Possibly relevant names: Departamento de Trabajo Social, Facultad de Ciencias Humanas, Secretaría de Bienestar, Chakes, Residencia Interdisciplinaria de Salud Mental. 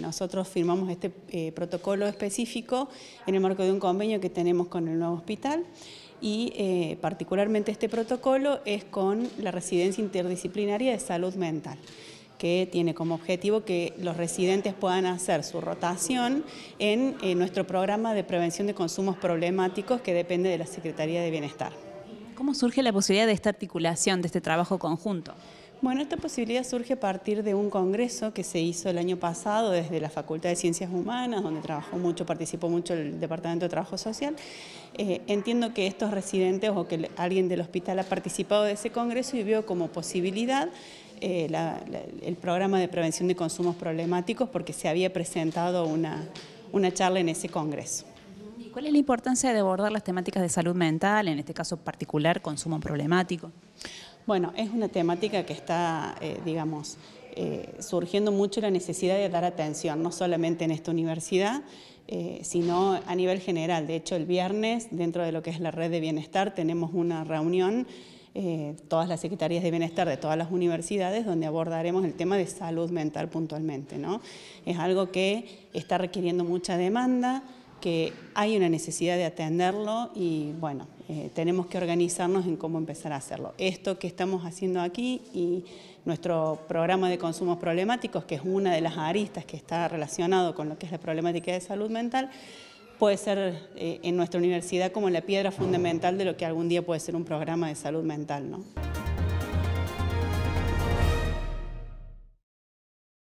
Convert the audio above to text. Nosotros firmamos este protocolo específico en el marco de un convenio que tenemos con el nuevo hospital y particularmente este protocolo es con la Residencia Interdisciplinaria de Salud Mental, que tiene como objetivo que los residentes puedan hacer su rotación en nuestro programa de prevención de consumos problemáticos que depende de la Secretaría de Bienestar. ¿Cómo surge la posibilidad de esta articulación, de este trabajo conjunto? Bueno, esta posibilidad surge a partir de un congreso que se hizo el año pasado desde la Facultad de Ciencias Humanas, donde participó mucho el Departamento de Trabajo Social. Entiendo que estos residentes o que alguien del hospital ha participado de ese congreso y vio como posibilidad el programa de prevención de consumos problemáticos porque se había presentado una charla en ese congreso. ¿Y cuál es la importancia de abordar las temáticas de salud mental, en este caso particular consumo problemático? Bueno, es una temática que está, surgiendo mucho la necesidad de dar atención, no solamente en esta universidad, sino a nivel general. De hecho, el viernes, dentro de lo que es la red de bienestar, tenemos una reunión, todas las secretarías de bienestar de todas las universidades, donde abordaremos el tema de salud mental puntualmente, ¿no? Es algo que está requiriendo mucha demanda, que hay una necesidad de atenderlo y bueno, tenemos que organizarnos en cómo empezar a hacerlo. Esto que estamos haciendo aquí y nuestro programa de consumos problemáticos, que es una de las aristas que está relacionado con lo que es la problemática de salud mental, puede ser en nuestra universidad como la piedra fundamental de lo que algún día puede ser un programa de salud mental, ¿no?